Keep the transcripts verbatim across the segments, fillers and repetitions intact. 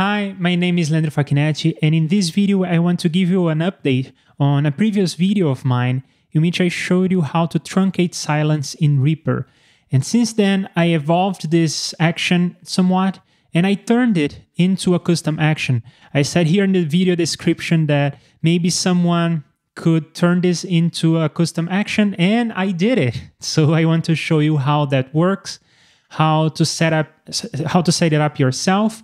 Hi, my name is Leandro Facchinetti, and in this video I want to give you an update on a previous video of mine in which I showed you how to truncate silence in Reaper. And since then I evolved this action somewhat, and I turned it into a custom action. I said here in the video description that maybe someone could turn this into a custom action, and I did it. So I want to show you how that works, how to set up, how to set it up yourself.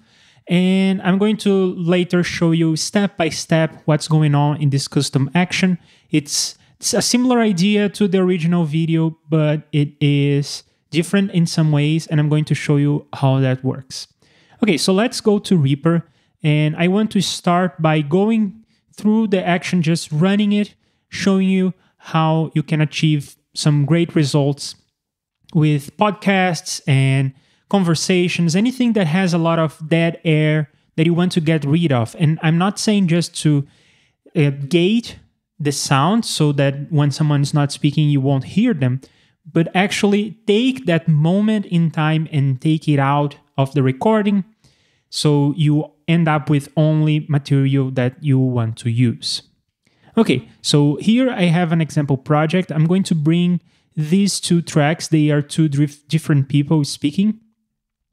And I'm going to later show you step by step what's going on in this custom action. It's, it's a similar idea to the original video, but it is different in some ways, and I'm going to show you how that works. Okay, so let's go to Reaper, and I want to start by going through the action, just running it, showing you how you can achieve some great results with podcasts and conversations, anything that has a lot of dead air that you want to get rid of. And I'm not saying just to uh, gate the sound so that when someone is not speaking, you won't hear them, but actually take that moment in time and take it out of the recording so you end up with only material that you want to use. Okay, so here I have an example project. I'm going to bring these two tracks. They are two different people speaking.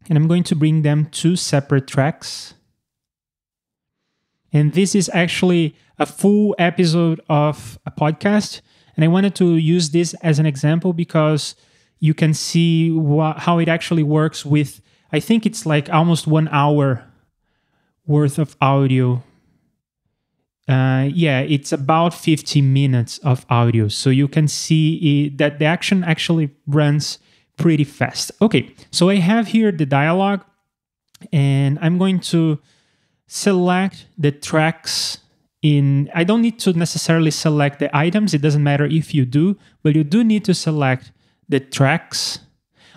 And I'm going to bring them two separate tracks. And this is actually a full episode of a podcast. And I wanted to use this as an example because you can see how it actually works with, I think it's like almost one hour worth of audio. Uh, yeah, it's about fifty minutes of audio. So you can see it, that the action actually runs pretty fast. Okay, so I have here the dialogue, and I'm going to select the tracks in, I don't need to necessarily select the items, it doesn't matter if you do, but you do need to select the tracks.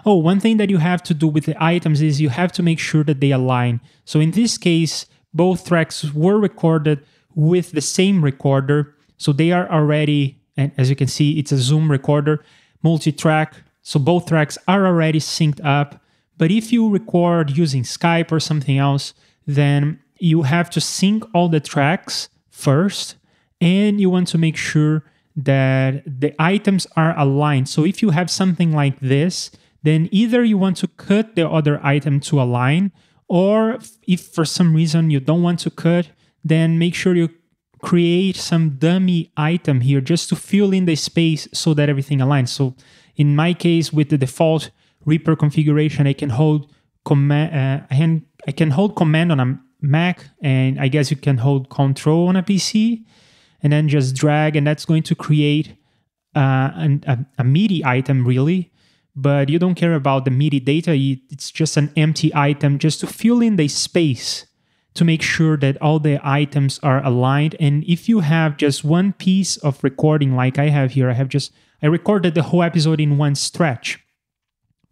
Oh, one thing that you have to do with the items is you have to make sure that they align. So in this case, both tracks were recorded with the same recorder. So they are already, and as you can see, it's a Zoom recorder, multi-track. So both tracks are already synced up, but if you record using Skype or something else, then you have to sync all the tracks first, and you want to make sure that the items are aligned. So if you have something like this, then either you want to cut the other item to align, or if for some reason you don't want to cut, then make sure you create some dummy item here just to fill in the space so that everything aligns. So in my case, with the default Reaper configuration, I can hold command. Uh, I can I can hold command on a Mac, and I guess you can hold control on a P C, and then just drag, and that's going to create uh, an, a, a MIDI item, really. But you don't care about the MIDI data; it's just an empty item, just to fill in the space to make sure that all the items are aligned. And if you have just one piece of recording, like I have here, I have just. I recorded the whole episode in one stretch.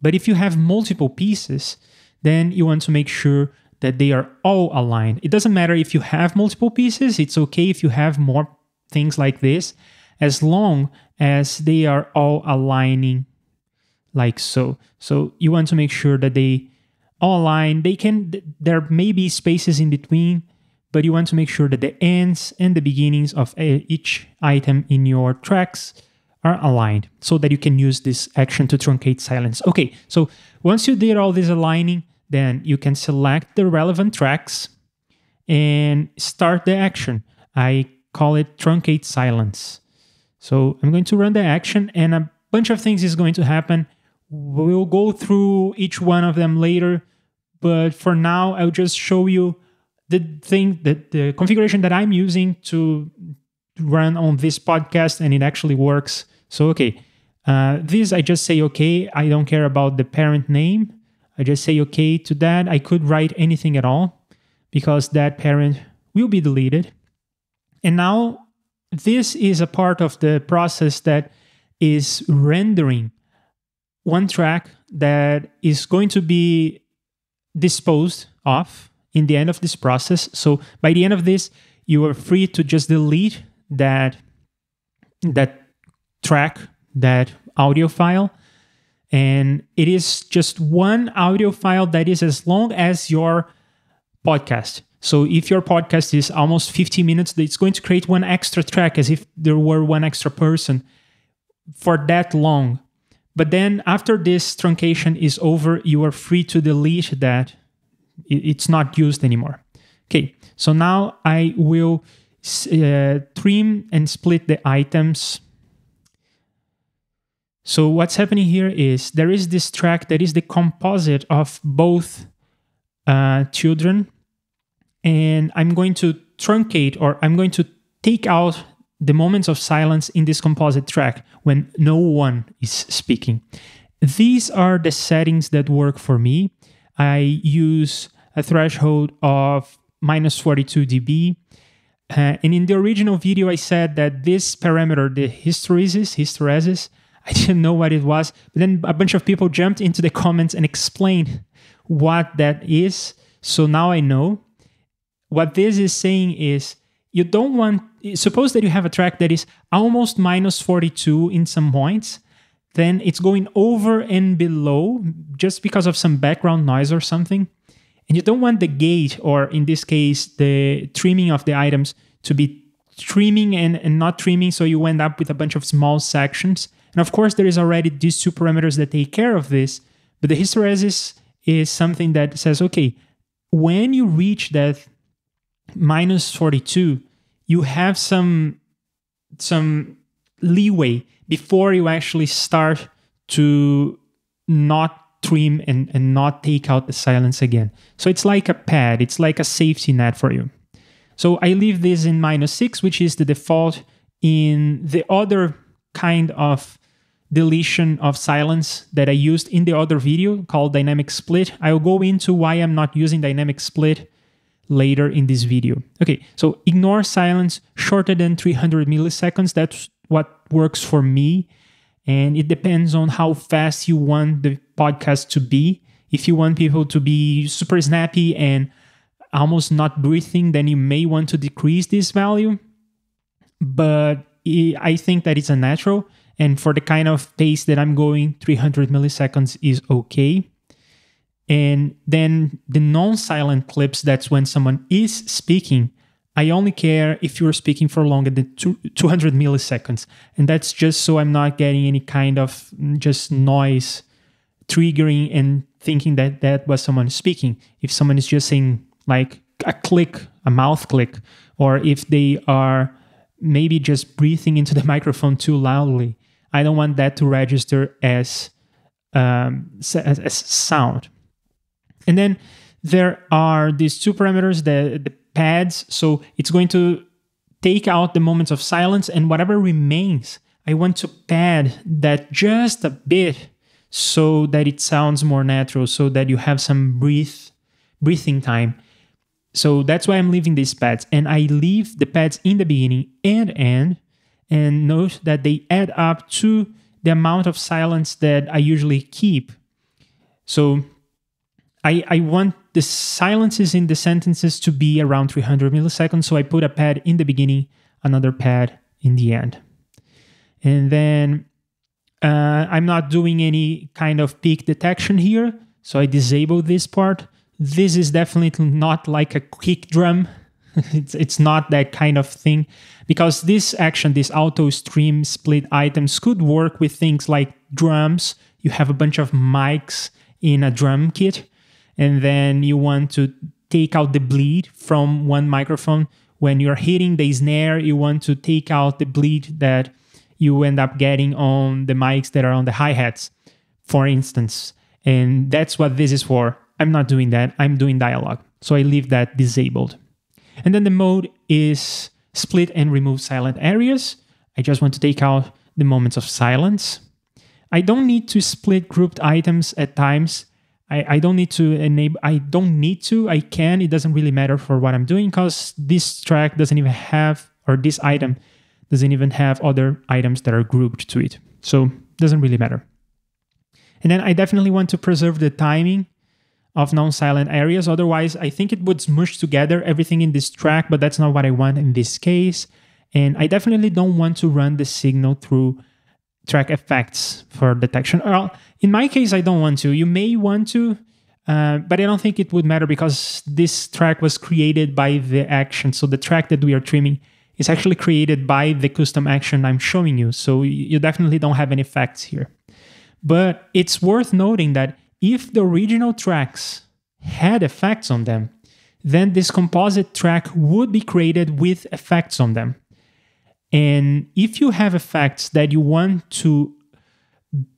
But if you have multiple pieces, then you want to make sure that they are all aligned. It doesn't matter if you have multiple pieces, it's okay if you have more things like this, as long as they are all aligning like so. So you want to make sure that they all align. They can, there may be spaces in between, but you want to make sure that the ends and the beginnings of each item in your tracks are aligned so that you can use this action to truncate silence. Okay, so once you did all this aligning, then you can select the relevant tracks and start the action. I call it truncate silence. So I'm going to run the action, and a bunch of things is going to happen. We'll go through each one of them later, but for now, I'll just show you the thing that the configuration that I'm using to run on this podcast, and it actually works. So, okay, uh, this I just say okay. I don't care about the parent name. I just say okay to that. I could write anything at all because that parent will be deleted. And now this is a part of the process that is rendering one track that is going to be disposed of in the end of this process. So by the end of this, you are free to just delete that that track, that audio file, and it is just one audio file that is as long as your podcast. So if your podcast is almost fifteen minutes, it's going to create one extra track as if there were one extra person for that long. But then after this truncation is over, you are free to delete that. It's not used anymore. Okay, so now I will uh, trim and split the items. So what's happening here is there is this track that is the composite of both uh, children, and I'm going to truncate, or I'm going to take out the moments of silence in this composite track when no one is speaking. These are the settings that work for me. I use a threshold of minus forty-two dB. Uh, and in the original video, I said that this parameter, the hysteresis, hysteresis, I didn't know what it was. But then a bunch of people jumped into the comments and explained what that is. So now I know. What this is saying is you don't want, suppose that you have a track that is almost minus forty-two in some points. Then it's going over and below just because of some background noise or something. And you don't want the gate, or in this case, the trimming of the items, to be trimming and, and not trimming. So you end up with a bunch of small sections. And of course, there is already these two parameters that take care of this. But the hysteresis is something that says, okay, when you reach that minus forty-two, you have some, some leeway before you actually start to not trim and, and not take out the silence again. So it's like a pad, it's like a safety net for you. So I leave this in minus six, which is the default in the other kind of deletion of silence that I used in the other video called Dynamic Split. I'll go into why I'm not using Dynamic Split later in this video. Okay, so ignore silence shorter than three hundred milliseconds. That's what works for me. And it depends on how fast you want the podcast to be. If you want people to be super snappy and almost not breathing, then you may want to decrease this value. But I think that it's a natural. And for the kind of pace that I'm going, three hundred milliseconds is okay. And then the non-silent clips, that's when someone is speaking. I only care if you're speaking for longer than two hundred milliseconds. And that's just so I'm not getting any kind of just noise triggering and thinking that that was someone speaking. If someone is just saying like a click, a mouth click, or if they are maybe just breathing into the microphone too loudly, I don't want that to register as, um, as, as sound. And then there are these two parameters, the, the pads, so it's going to take out the moments of silence, and whatever remains, I want to pad that just a bit so that it sounds more natural, so that you have some breathe, breathing time. So that's why I'm leaving these pads, and I leave the pads in the beginning and end, and note that they add up to the amount of silence that I usually keep. So I, I want the silences in the sentences to be around three hundred milliseconds, so I put a pad in the beginning, another pad in the end. And then uh, I'm not doing any kind of peak detection here, so I disable this part. This is definitely not like a kick drum. it's, it's not that kind of thing, because this action, this auto trim/split items, could work with things like drums. You have a bunch of mics in a drum kit, and then you want to take out the bleed from one microphone. When you're hitting the snare, you want to take out the bleed that you end up getting on the mics that are on the hi-hats, for instance. And that's what this is for. I'm not doing that, I'm doing dialogue. So I leave that disabled. And then the mode is split and remove silent areas. I just want to take out the moments of silence. I don't need to split grouped items at times. I, I don't need to enable, I don't need to, I can, it doesn't really matter for what I'm doing, because this track doesn't even have, or this item doesn't even have other items that are grouped to it. So it doesn't really matter. And then I definitely want to preserve the timing of non-silent areas. Otherwise, I think it would smush together everything in this track, but that's not what I want in this case. And I definitely don't want to run the signal through track effects for detection. Or in my case, I don't want to. You may want to. Uh, but I don't think it would matter because this track was created by the action. So the track that we are trimming is actually created by the custom action I'm showing you. So you definitely don't have any effects here. But it's worth noting that if the original tracks had effects on them, then this composite track would be created with effects on them. And if you have effects that you want to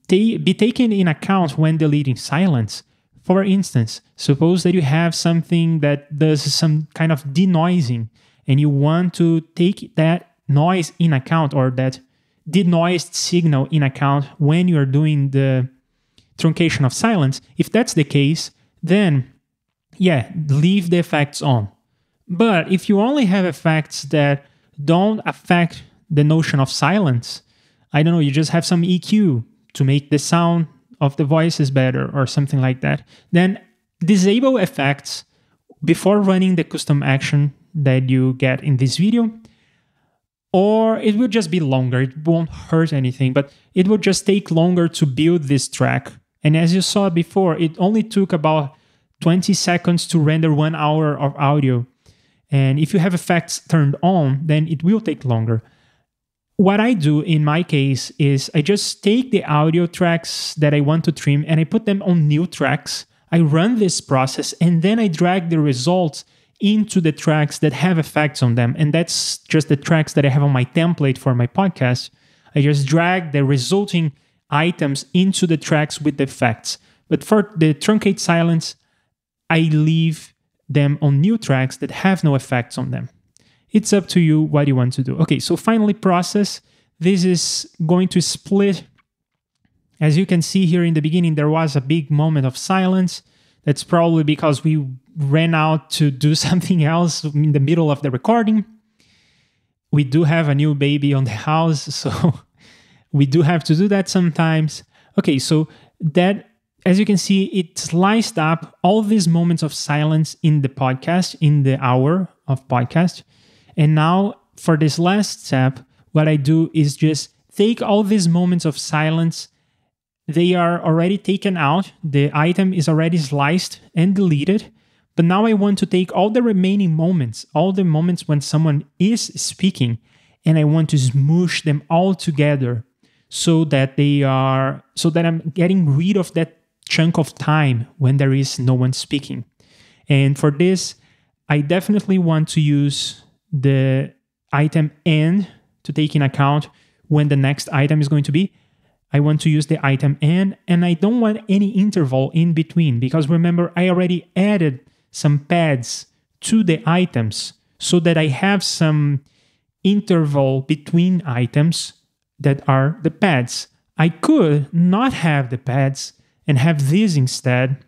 be taken in account when deleting silence, for instance, suppose that you have something that does some kind of denoising and you want to take that noise in account or that denoised signal in account when you are doing the truncation of silence, if that's the case, then yeah, leave the effects on. But if you only have effects that don't affect the notion of silence, I don't know, you just have some E Q to make the sound of the voices better or something like that, then disable effects before running the custom action that you get in this video, or it will just be longer. It won't hurt anything, but it will just take longer to build this track. And as you saw before, it only took about twenty seconds to render one hour of audio. And if you have effects turned on, then it will take longer. What I do in my case is I just take the audio tracks that I want to trim and I put them on new tracks. I run this process and then I drag the results into the tracks that have effects on them. And that's just the tracks that I have on my template for my podcast. I just drag the resulting items into the tracks with the effects. But for the truncate silence, I leave them on new tracks that have no effects on them. It's up to you what you want to do. Okay, so finally process. This is going to split. As you can see here in the beginning, there was a big moment of silence. That's probably because we ran out to do something else in the middle of the recording. We do have a new baby on the house, so we do have to do that sometimes. Okay, so that, as you can see, it sliced up all these moments of silence in the podcast, in the hour of podcast. And now for this last step, what I do is just take all these moments of silence. They are already taken out. The item is already sliced and deleted. But now I want to take all the remaining moments, all the moments when someone is speaking, and I want to smoosh them all together so that they are, so that I'm getting rid of that chunk of time when there is no one speaking. And for this, I definitely want to use the item end to take in account when the next item is going to be. I want to use the item end, and I don't want any interval in between because remember, I already added some pads to the items so that I have some interval between items that are the pads. I could not have the pads and have this instead,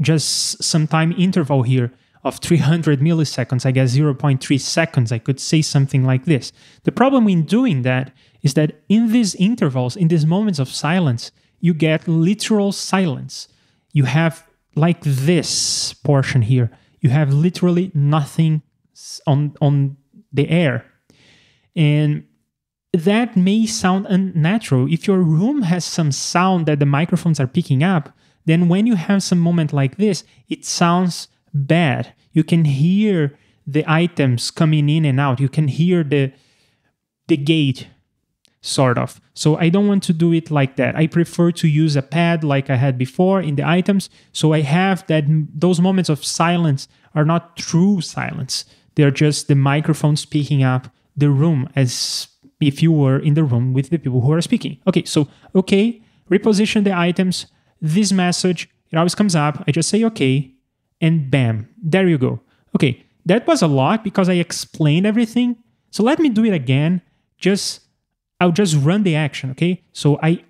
just some time interval here of three hundred milliseconds, I guess zero point three seconds, I could say something like this. The problem in doing that is that in these intervals, in these moments of silence, you get literal silence. You have like this portion here, you have literally nothing on, on the air. And that may sound unnatural. If your room has some sound that the microphones are picking up, then when you have some moment like this, it sounds bad. You can hear the items coming in and out. You can hear the the gate, sort of. So I don't want to do it like that. I prefer to use a pad like I had before in the items. So I have that those moments of silence are not true silence. They're just the microphones picking up the room as if you were in the room with the people who are speaking. Okay, so okay, reposition the items. This message, it always comes up. I just say okay. And bam, there you go. Okay, that was a lot because I explained everything. So let me do it again. Just, I'll just run the action, okay? So I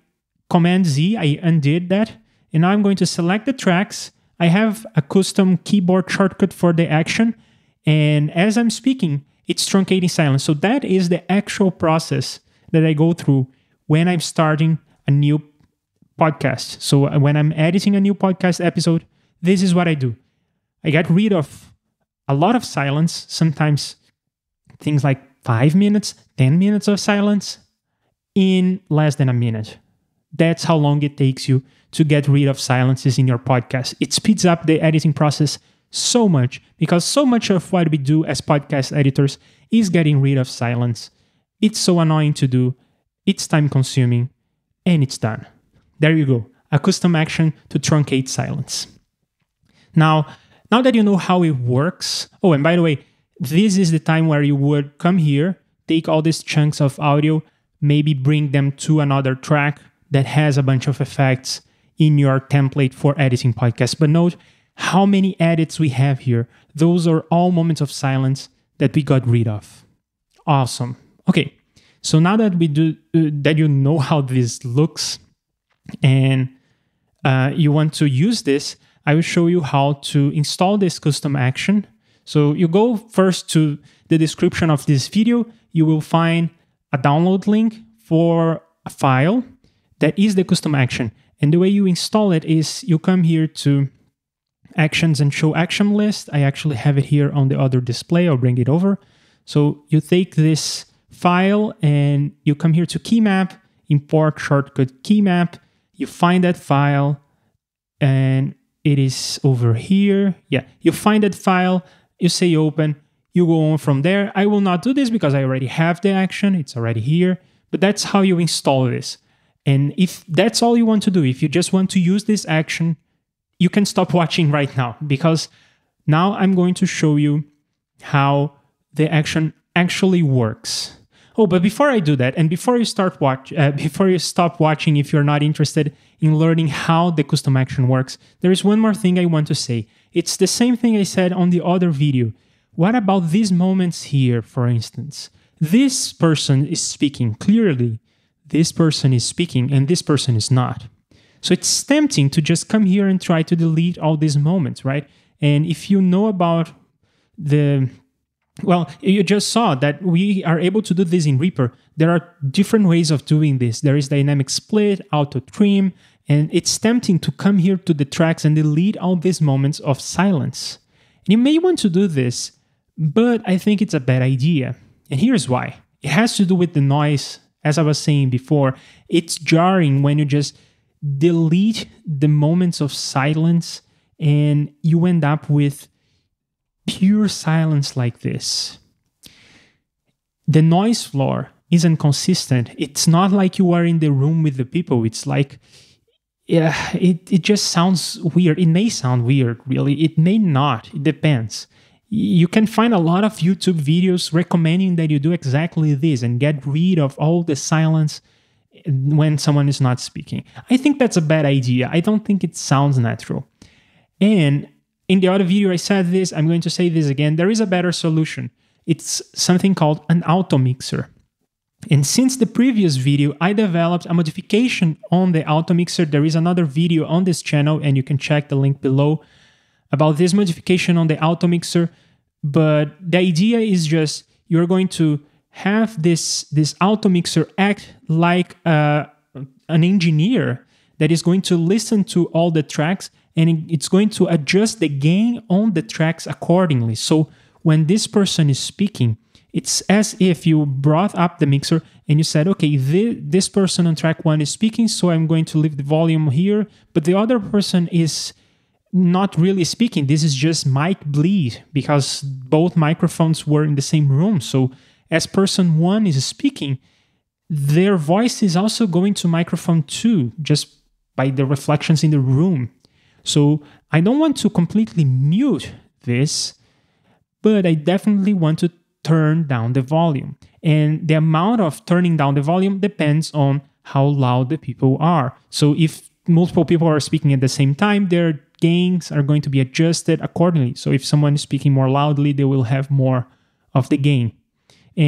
Command Z, I undid that. And now I'm going to select the tracks. I have a custom keyboard shortcut for the action. And as I'm speaking, it's truncating silence. So that is the actual process that I go through when I'm starting a new podcast. So when I'm editing a new podcast episode, this is what I do. I got rid of a lot of silence, sometimes things like five minutes, ten minutes of silence in less than a minute. That's how long it takes you to get rid of silences in your podcast. It speeds up the editing process so much because so much of what we do as podcast editors is getting rid of silence. It's so annoying to do, it's time consuming, and it's done. There you go, a custom action to truncate silence. Now, now that you know how it works, oh, and by the way, this is the time where you would come here, take all these chunks of audio, maybe bring them to another track that has a bunch of effects in your template for editing podcasts. But note how many edits we have here. Those are all moments of silence that we got rid of. Awesome. Okay, so now that we do uh, that, you know how this looks, and uh, you want to use this, I will show you how to install this custom action. So you go first to the description of this video. You will find a download link for a file that is the custom action. And the way you install it is you come here to Actions and Show Action List. I actually have it here on the other display. I'll bring it over. So you take this file and you come here to Key Map, Import Shortcut Key Map. You find that file and it is over here. Yeah, you find that file, you say Open, you go on from there. I will not do this because I already have the action. It's already here, but that's how you install this. And if that's all you want to do, if you just want to use this action, you can stop watching right now, because now I'm going to show you how the action actually works. Oh, but before I do that, and before you start watch, uh, before you stop watching, if you're not interested in learning how the custom action works, there is one more thing I want to say. It's the same thing I said on the other video. What about these moments here, for instance? This person is speaking clearly. This person is speaking and this person is not. So it's tempting to just come here and try to delete all these moments, right? And if you know about the, well, you just saw that we are able to do this in Reaper. There are different ways of doing this. There is dynamic split, auto trim, and it's tempting to come here to the tracks and delete all these moments of silence. And you may want to do this, but I think it's a bad idea. And here's why. It has to do with the noise. As I was saying before, it's jarring when you just delete the moments of silence and you end up with pure silence like this. The noise floor isn't consistent. It's not like you are in the room with the people. It's like, yeah, it, it just sounds weird. It may sound weird, really. It may not. It depends. You can find a lot of YouTube videos recommending that you do exactly this and get rid of all the silence when someone is not speaking. I think that's a bad idea. I don't think it sounds natural. And in the other video I said this, I'm going to say this again, there is a better solution. It's something called an Automixer. And since the previous video, I developed a modification on the Automixer. There is another video on this channel and you can check the link below about this modification on the Automixer, but the idea is just you're going to have this, this Automixer act like uh, an engineer that is going to listen to all the tracks and it's going to adjust the gain on the tracks accordingly. So when this person is speaking, it's as if you brought up the mixer and you said, okay, th this person on track one is speaking, so I'm going to leave the volume here, but the other person is not really speaking. This is just mic bleed because both microphones were in the same room. So as person one is speaking, their voice is also going to microphone two just by the reflections in the room. So I don't want to completely mute this, but I definitely want to turn down the volume. And the amount of turning down the volume depends on how loud the people are. So if multiple people are speaking at the same time, they're gains are going to be adjusted accordingly. So if someone is speaking more loudly, they will have more of the gain.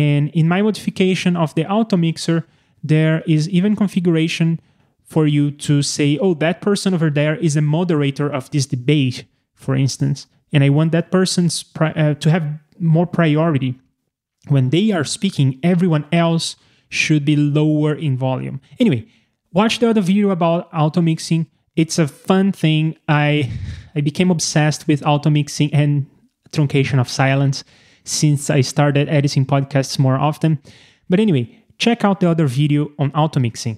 And in my modification of the Automixer, there is even configuration for you to say, oh, that person over there is a moderator of this debate, for instance, and I want that person uh, to have more priority. When they are speaking, everyone else should be lower in volume. Anyway, watch the other video about automixing. It's a fun thing. I I became obsessed with automixing and truncation of silence since I started editing podcasts more often. But anyway, check out the other video on automixing.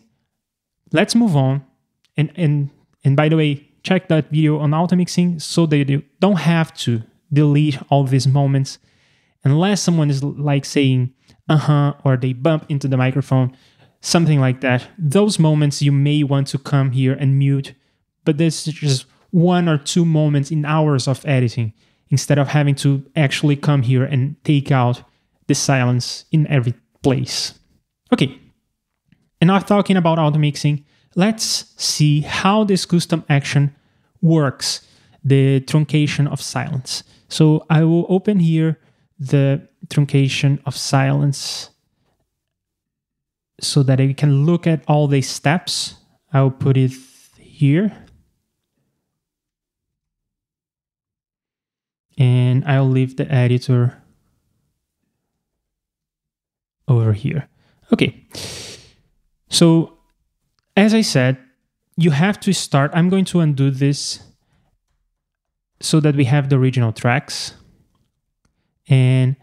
let's move on. And, and, and by the way, check that video on automixing so that you don't have to delete all these moments unless someone is like saying, uh-huh, or they bump into the microphone, something like that. Those moments you may want to come here and mute, but this is just one or two moments in hours of editing instead of having to actually come here and take out the silence in every place. Okay, enough talking about automixing. Let's see how this custom action works, the truncation of silence. So I will open here the truncation of silence so that we can look at all the steps. I'll put it here. And I'll leave the editor over here. Okay. So as I said, you have to start. I'm going to undo this so that we have the original tracks. And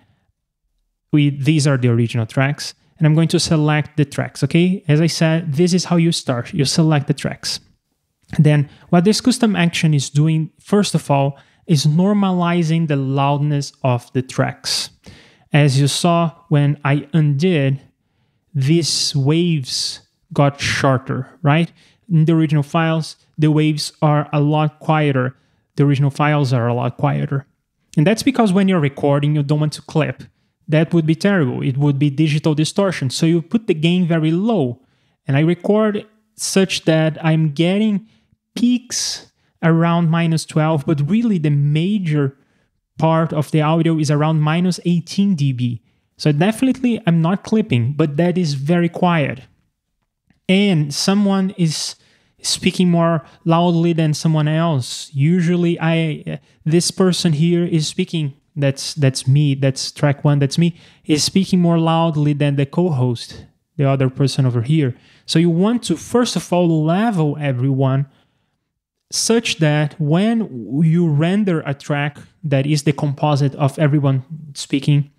we these are the original tracks, and I'm going to select the tracks, okay? As I said, this is how you start. You select the tracks. And then what this custom action is doing, first of all, is normalizing the loudness of the tracks. As you saw, when I undid, these waves got shorter, right? In the original files, the waves are a lot quieter. The original files are a lot quieter. And that's because when you're recording, you don't want to clip. That would be terrible. It would be digital distortion. So you put the gain very low. And I record such that I'm getting peaks around minus twelve, but really the major part of the audio is around minus eighteen dB. So definitely I'm not clipping, but that is very quiet. And someone is speaking more loudly than someone else. Usually I, uh, this person here is speaking, that's, that's me, that's track one, that's me, is speaking more loudly than the co-host, the other person over here. So you want to, first of all, level everyone such that when you render a track that is the composite of everyone speaking,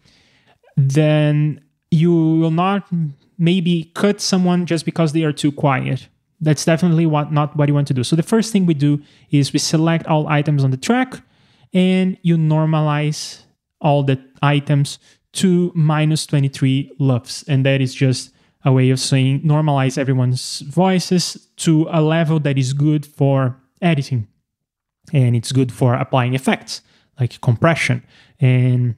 then you will not maybe cut someone just because they are too quiet. That's definitely what, not what you want to do. So the first thing we do is we select all items on the track and you normalize all the items to minus twenty-three LUFS. And that is just a way of saying normalize everyone's voices to a level that is good for editing. And it's good for applying effects like compression and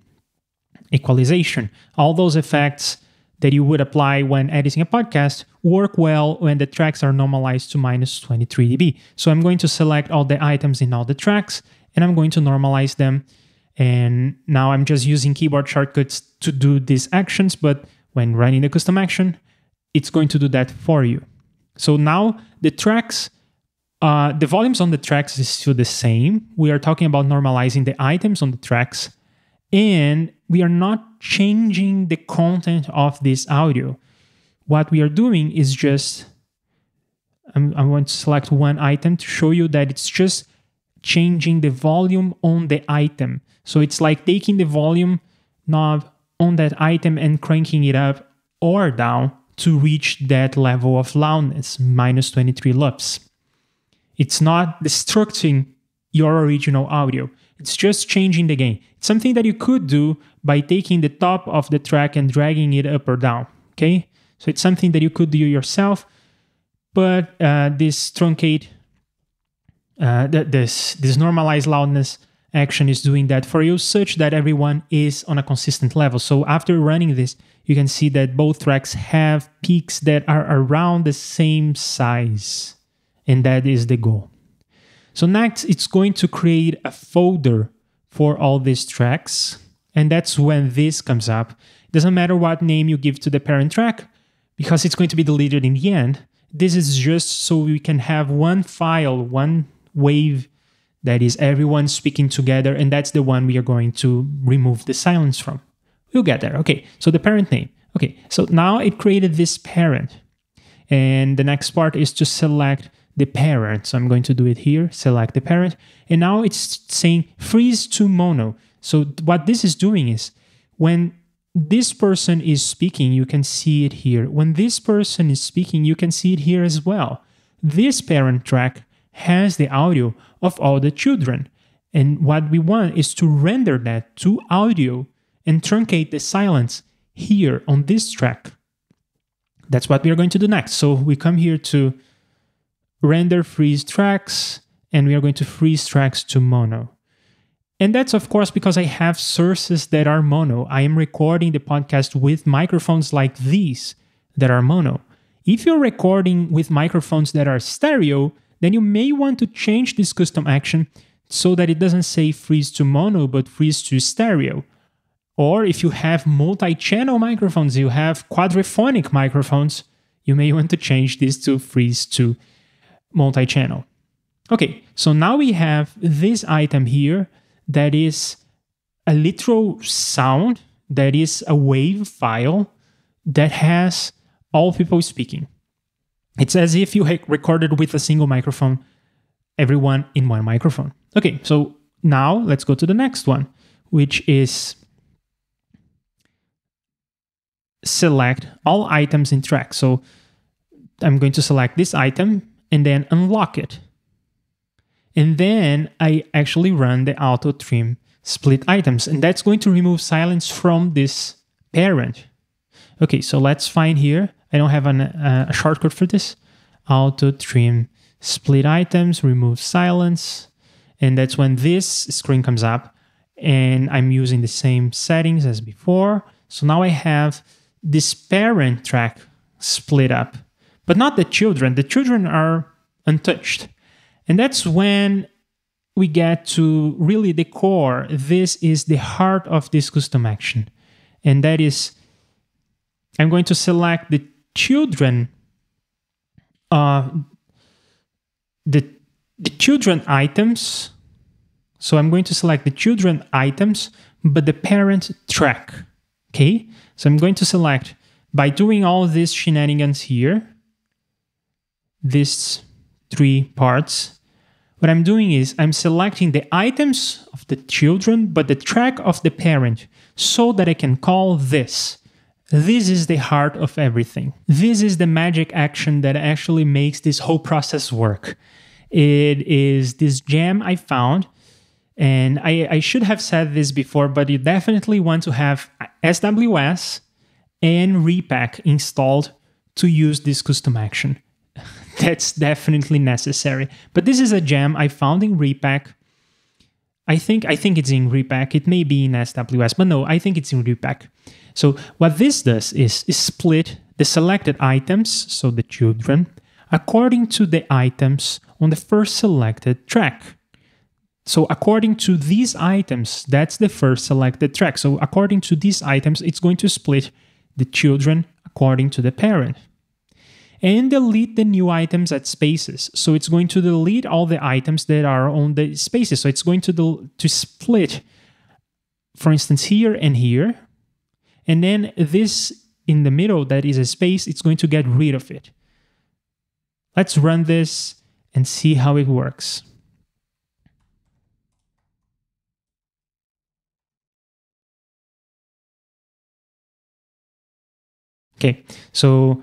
equalization. All those effects that you would apply when editing a podcast work well when the tracks are normalized to minus twenty-three dB. So I'm going to select all the items in all the tracks and I'm going to normalize them. And now I'm just using keyboard shortcuts to do these actions, but when running the custom action, it's going to do that for you. So now the tracks, uh, the volumes on the tracks is still the same. We are talking about normalizing the items on the tracks, and we are not changing the content of this audio. What we are doing is just, I'm, I'm going to select one item to show you that it's just changing the volume on the item. So it's like taking the volume knob on that item and cranking it up or down to reach that level of loudness, minus twenty-three LUFS. It's not destructing your original audio. It's just changing the gain. It's something that you could do by taking the top of the track and dragging it up or down, okay? So it's something that you could do yourself, but uh, this truncate, uh, th this, this normalize loudness action is doing that for you such that everyone is on a consistent level. So after running this, you can see that both tracks have peaks that are around the same size, and that is the goal. So next, it's going to create a folder for all these tracks, and that's when this comes up. It doesn't matter what name you give to the parent track, because it's going to be deleted in the end. This is just so we can have one file, one wave that is everyone speaking together, and that's the one we are going to remove the silence from. We'll get there. Okay, so the parent name. Okay, so now it created this parent, and the next part is to select the parent. So I'm going to do it here, select the parent, and now it's saying freeze to mono. So what this is doing is when this person is speaking, you can see it here. When this person is speaking, you can see it here as well. This parent track has the audio of all the children. And what we want is to render that to audio and truncate the silence here on this track. That's what we are going to do next. So we come here to render freeze tracks, and we are going to freeze tracks to mono. And that's, of course, because I have sources that are mono. I am recording the podcast with microphones like these that are mono. If you're recording with microphones that are stereo, then you may want to change this custom action so that it doesn't say freeze to mono, but freeze to stereo. Or if you have multi-channel microphones, you have quadrophonic microphones, you may want to change this to freeze to multi-channel. Okay, so now we have this item here that is a literal sound, that is a wave file that has all people speaking. It's as if you had recorded with a single microphone, everyone in one microphone. Okay, so now let's go to the next one, which is select all items in track. So I'm going to select this item and then unlock it. And then I actually run the auto trim split items, and that's going to remove silence from this parent. Okay, so let's find here. I don't have an, uh, a shortcut for this. Auto trim split items, remove silence. And that's when this screen comes up, and I'm using the same settings as before. So now I have this parent track split up, but not the children. The children are untouched. And that's when we get to really the core. This is the heart of this custom action. And that is, I'm going to select the children, uh, the, the children items. So I'm going to select the children items, but the parent track. Okay, so I'm going to select, by doing all these shenanigans here, these three parts, what I'm doing is I'm selecting the items of the children, but the track of the parent, so that I can call this. This is the heart of everything. This is the magic action that actually makes this whole process work. It is this gem I found, and I, I should have said this before, but you definitely want to have S W S and ReaPack installed to use this custom action. That's definitely necessary. But this is a gem I found in ReaPack. I think, I think it's in ReaPack. It may be in S W S, but no, I think it's in ReaPack. So what this does is, is split the selected items, so the children, according to the items on the first selected track. So according to these items, that's the first selected track. So according to these items, it's going to split the children according to the parent. And delete the new items at spaces. So it's going to delete all the items that are on the spaces. So it's going to, del to split, for instance, here and here. And then this in the middle that is a space, it's going to get rid of it. Let's run this and see how it works. Okay, so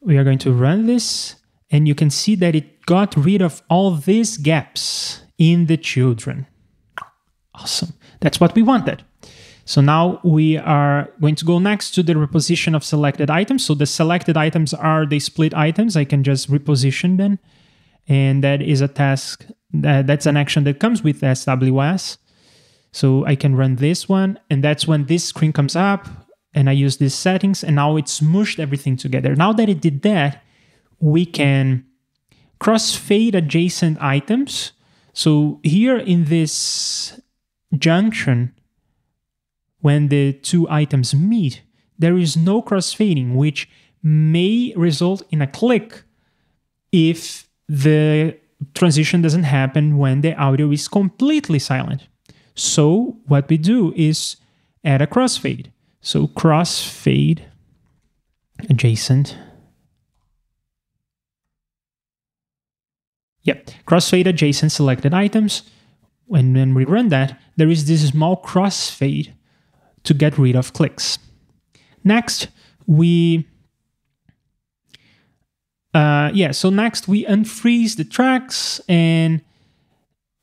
we are going to run this, and you can see that it got rid of all these gaps in the children. Awesome, that's what we wanted. So now we are going to go next to the reposition of selected items. So the selected items are the split items. I can just reposition them. And that is a task, uh, that's an action that comes with S W S. So I can run this one, and that's when this screen comes up. And I use these settings, and now it's mushed everything together. Now that it did that, we can crossfade adjacent items. So here in this junction, when the two items meet, there is no crossfading, which may result in a click if the transition doesn't happen when the audio is completely silent. So what we do is add a crossfade. So crossfade adjacent. Yep, crossfade adjacent selected items. And when we run that, there is this small crossfade to get rid of clicks. Next, we uh, yeah. So next we unfreeze the tracks, and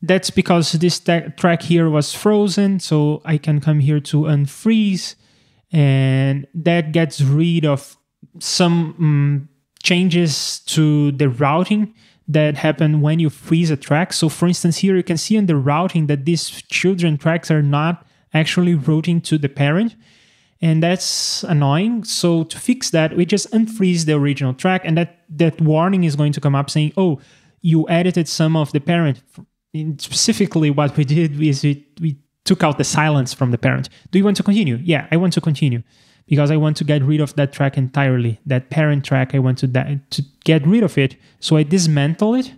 that's because this track here was frozen. So I can come here to unfreeze, and that gets rid of some um, changes to the routing that happen when you freeze a track. So for instance, here you can see in the routing that these children tracks are not actually routing to the parent, and that's annoying. So to fix that, we just unfreeze the original track, and that, that warning is going to come up saying, oh, you edited some of the parent. And specifically what we did is we, we took out the silence from the parent. Do you want to continue? Yeah, I want to continue, because I want to get rid of that track entirely. That parent track, I want to, to get rid of it. So I dismantle it.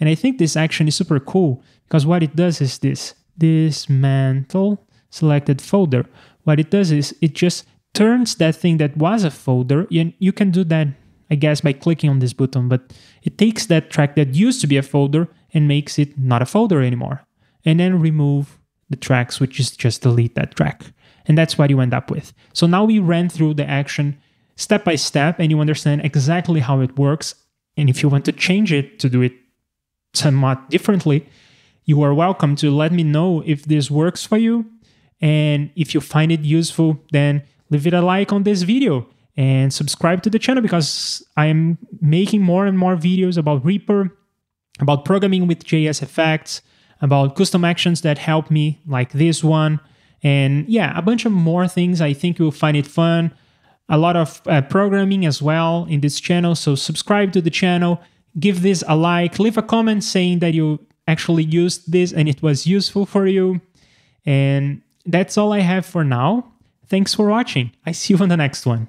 And I think this action is super cool, because what it does is this. Dismantle selected folder. What it does is it just turns that thing that was a folder, and you can do that, I guess, by clicking on this button, but it takes that track that used to be a folder and makes it not a folder anymore. And then remove the tracks, which is just delete that track. And that's what you end up with. So now we ran through the action step by step, and you understand exactly how it works. And if you want to change it to do it somewhat differently, you are welcome to let me know if this works for you. And if you find it useful, then leave it a like on this video and subscribe to the channel, because I'm making more and more videos about Reaper, about programming with J S effects, about custom actions that help me, like this one. And yeah, a bunch of more things. I think you'll find it fun. A lot of uh, programming as well in this channel. So subscribe to the channel, give this a like, leave a comment saying that you actually used this and it was useful for you. And that's all I have for now. Thanks for watching. I see you on the next one.